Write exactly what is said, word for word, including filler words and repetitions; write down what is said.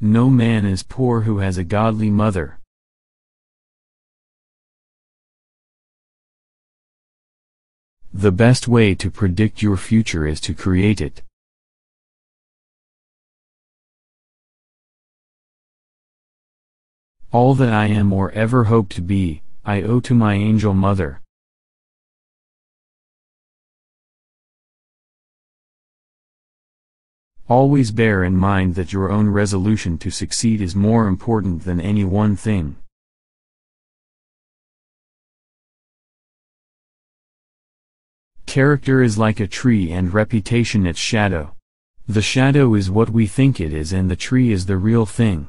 No man is poor who has a godly mother. The best way to predict your future is to create it. All that I am or ever hope to be, I owe to my angel mother. Always bear in mind that your own resolution to succeed is more important than any one thing. Character is like a tree and reputation its shadow. The shadow is what we think it is and the tree is the real thing.